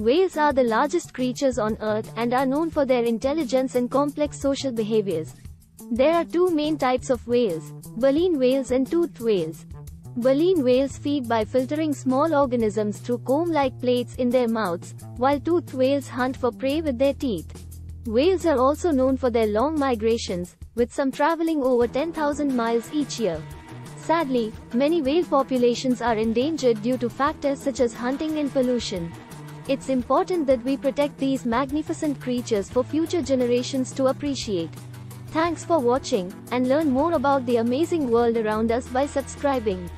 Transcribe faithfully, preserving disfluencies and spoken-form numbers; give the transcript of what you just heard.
Whales are the largest creatures on Earth and are known for their intelligence and complex social behaviors. There are two main types of whales, baleen whales and toothed whales. Baleen whales feed by filtering small organisms through comb-like plates in their mouths, while toothed whales hunt for prey with their teeth. Whales are also known for their long migrations, with some traveling over ten thousand miles each year. Sadly, many whale populations are endangered due to factors such as hunting and pollution. It's important that we protect these magnificent creatures for future generations to appreciate. Thanks for watching, and learn more about the amazing world around us by subscribing.